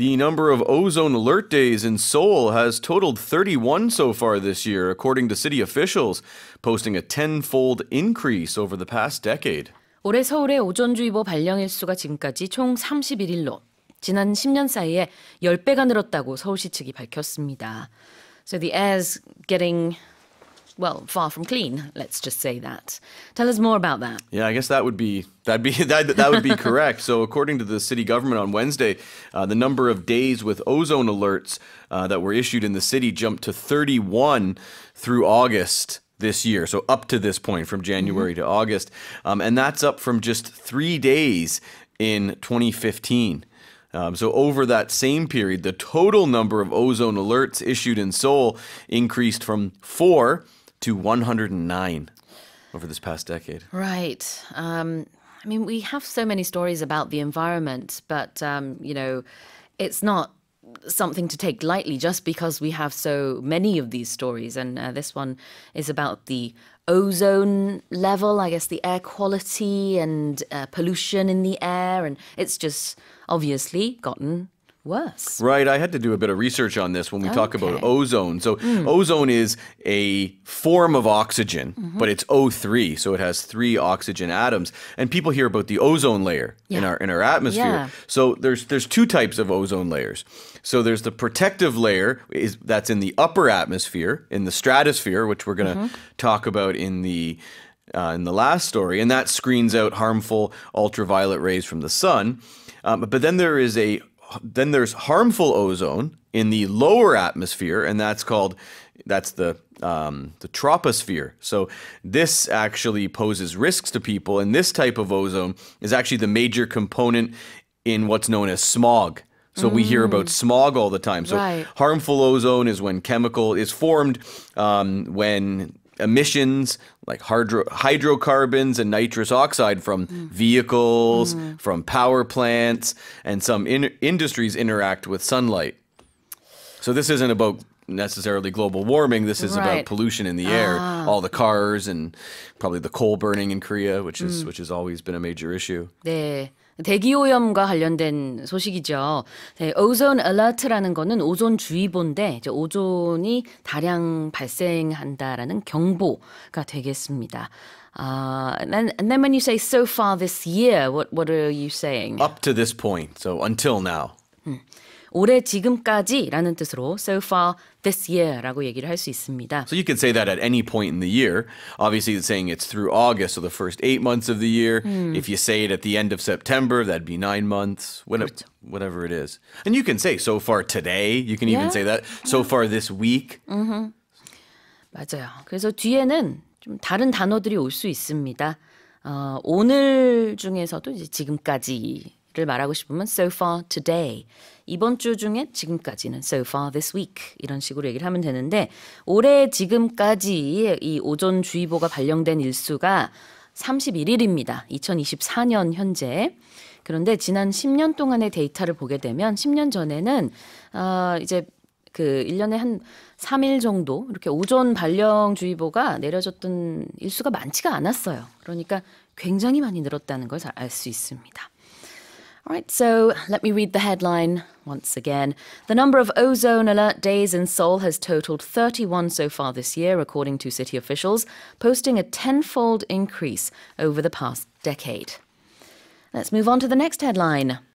The number of ozone alert days in Seoul has totaled 31 so far this year, according to city officials, posting a 10-fold increase over the past decade. 올해 서울의 오존주의보 발령 일수가 지금까지 총 31일로 지난 10년 사이에 10배가 늘었다고 서울시 측이 밝혔습니다. So the air's getting, well, far from clean, let's just say that. Tell us more about that. Yeah, I guess that would be correct. So according to the city government on Wednesday, the number of days with ozone alerts that were issued in the city jumped to 31 through August this year. So up to this point from January to August. And that's up from just 3 days in 2015. So over that same period, the total number of ozone alerts issued in Seoul increased from 4 to 109 over this past decade. Right. I mean, we have so many stories about the environment, but, you know, it's not something to take lightly just because we have so many of these stories. And this one is about the ozone level, I guess the air quality and pollution in the air. And it's just obviously gotten worse. Right. I had to do a bit of research on this when we talk about ozone. So ozone is a form of oxygen, but it's O3. So it has 3 oxygen atoms. And people hear about the ozone layer in our atmosphere. So there's 2 types of ozone layers. So there's the protective layer that's in the upper atmosphere, in the stratosphere, which we're going to talk about in the last story, and that screens out harmful ultraviolet rays from the sun. But then there's harmful ozone in the lower atmosphere, and that's the troposphere. So this actually poses risks to people, and this type of ozone is actually the major component in what's known as smog. So we hear about smog all the time. So harmful ozone is when chemical is formed when emissions like hydrocarbons and nitrous oxide from vehicles, from power plants, and some industries interact with sunlight. So this isn't about necessarily global warming. This is about pollution in the air, all the cars and probably the coal burning in Korea, which has always been a major issue. 네. 대기오염과 관련된 소식이죠. 네, 오존 알러트라는 거는 오존 주의보인데 이제 오존이 다량 발생한다라는 경보가 되겠습니다. And then when you say so far this year, what are you saying? Up to this point, so until now. 올해 지금까지라는 뜻으로 so far this year라고 얘기를 할 수 있습니다. So you could say that at any point in the year. Obviously, it's saying it's through August, so the first 8 months of the year. If you say it at the end of September, that'd be 9 months, whatever it is. And you can say so far today. You can even say that so far this week. 맞아요. 그래서 뒤에는 좀 다른 단어들이 올 수 있습니다. 오늘 중에서도 이제 지금까지. 를 말하고 싶으면 so far today, 이번 주 중에 지금까지는 so far this week 이런 식으로 얘기를 하면 되는데 올해 지금까지 이 오존주의보가 발령된 일수가 31일입니다. 2024년 현재. 그런데 지난 10년 동안의 데이터를 보게 되면 10년 전에는 이제 그 1년에 한 3일 정도 이렇게 오존 발령주의보가 내려졌던 일수가 많지가 않았어요. 그러니까 굉장히 많이 늘었다는 걸 알 수 있습니다. All right, so let me read the headline once again. The number of ozone alert days in Seoul has totaled 31 so far this year, according to city officials, posting a 10-fold increase over the past decade. Let's move on to the next headline.